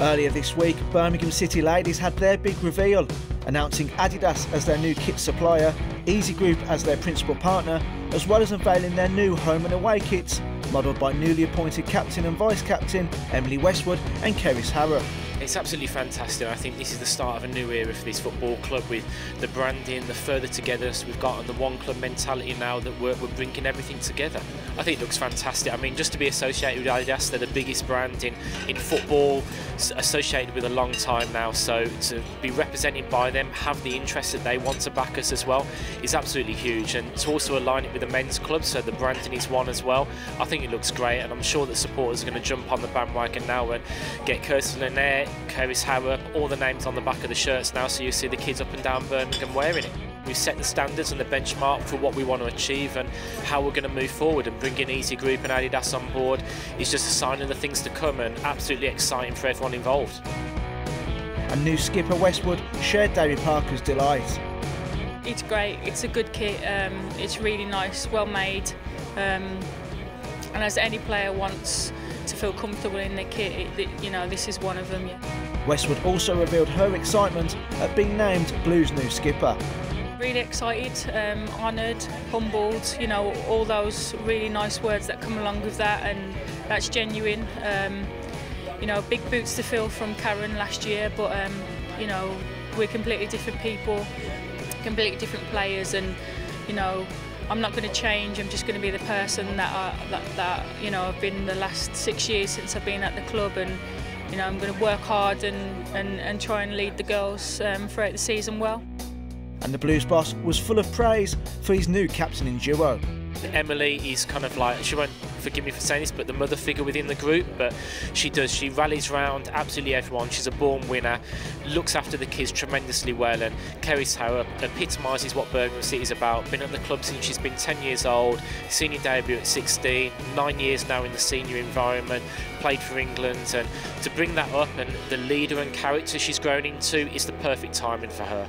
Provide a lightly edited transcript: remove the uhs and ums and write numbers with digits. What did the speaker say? Earlier this week, Birmingham City Ladies had their big reveal, announcing Adidas as their new kit supplier, EZE Group as their principal partner, as well as unveiling their new home and away kits, modelled by newly appointed captain and vice-captain Emily Westwood and Keris Harrop. It's absolutely fantastic. I think this is the start of a new era for this football club, with the branding, the further togetherness we've got, and the one club mentality now that we're bringing everything together. I think it looks fantastic. I mean, just to be associated with Adidas, they're the biggest brand in football, associated with a long time now, so to be represented by them, have the interest that they want to back us as well, is absolutely huge. And to also align it with the men's club, so the branding is one as well, I think it looks great, and I'm sure that supporters are going to jump on the bandwagon now and get Kirsten Lanier, Keris Harrop, all the names on the back of the shirts now, so you see the kids up and down Birmingham wearing it. We've set the standards and the benchmark for what we want to achieve and how we're going to move forward, and bringing EZE Group and Adidas on board is just a sign of the things to come and absolutely exciting for everyone involved. And new skipper Westwood shared David Parker's delight. It's great, it's a good kit, it's really nice, well made, and as any player wants to feel comfortable in the kit, you know, this is one of them. Yeah. Westwood also revealed her excitement at being named Blues' new skipper. Really excited, honoured, humbled, you know, all those really nice words that come along with that, and that's genuine. You know, big boots to fill from Karen last year, but, you know, we're completely different people, completely different players, and, you know, I'm not going to change. I'm just going to be the person that you know, I've been the last 6 years since I've been at the club, and you know, I'm going to work hard and try and lead the girls throughout the season well. And the Blues boss was full of praise for his new captaining duo. Emily is kind of like, she won't forgive me for saying this, but the mother figure within the group, but she rallies round absolutely everyone. She's a born winner, looks after the kids tremendously well, and Keris Harrop epitomises what Birmingham City is about. Been at the club since she's been 10 years old, senior debut at 16, 9 years now in the senior environment, played for England, and to bring that up and the leader and character she's grown into is the perfect timing for her.